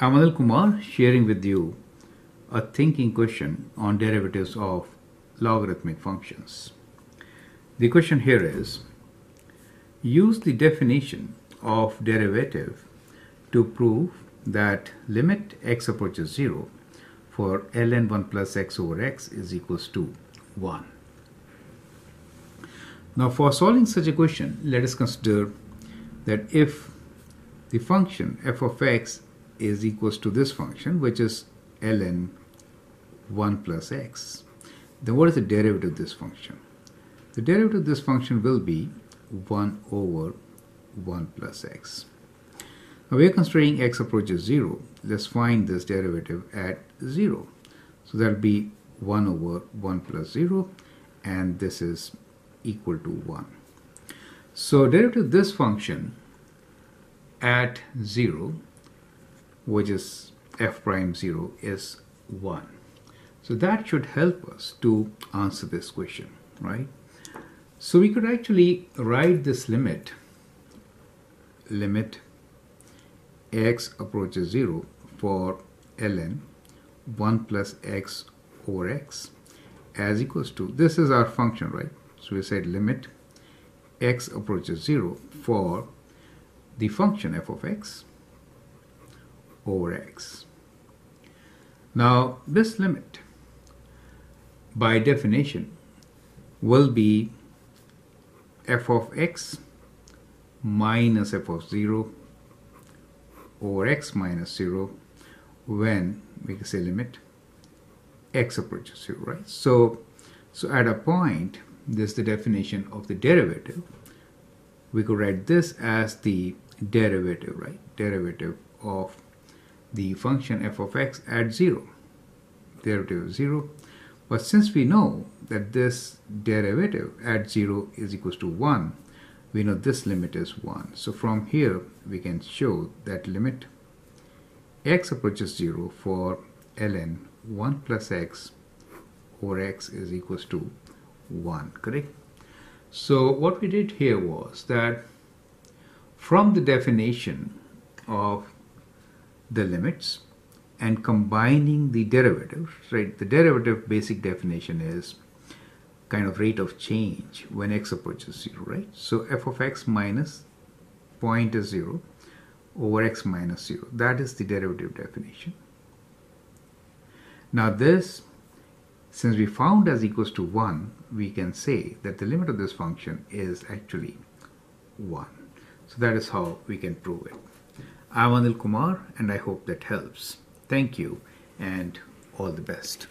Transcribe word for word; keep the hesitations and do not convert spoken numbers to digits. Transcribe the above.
I'm Anil Kumar sharing with you a thinking question on derivatives of logarithmic functions. The question here is, use the definition of derivative to prove that limit x approaches zero for ln one plus x over x is equals to one. Now for solving such a question, let us consider that if the function f of x is equals to this function, which is ln one plus x, then what is the derivative of this function? The derivative of this function will be one over one plus x. Now we are considering x approaches zero. Let's find this derivative at zero. So that will be one over one plus zero, and this is equal to one. So derivative of this function at zero, which is f prime zero, is one. So that should help us to answer this question, right? So we could actually write this limit, limit x approaches zero for ln one plus x over x as equals to, this is our function, right? So we said limit x approaches zero for the function f of x over x. Now this limit by definition will be f of x minus f of zero over x minus zero when we can say limit x approaches zero, right? So, so at a point, this is the definition of the derivative. We could write this as the derivative, right? Derivative of the function f of x at zero, derivative of zero. But since we know that this derivative at zero is equals to one, we know this limit is one. So from here, we can show that limit x approaches zero for ln one plus x over x is equals to one, correct? So what we did here was that from the definition of the limits and combining the derivatives, right? The derivative basic definition is kind of rate of change when x approaches zero, right? So f of x minus point is zero over x minus zero. That is the derivative definition. Now this, since we found as equals to one, we can say that the limit of this function is actually one. So that is how we can prove it. I'm Anil Kumar, and I hope that helps. Thank you, and all the best.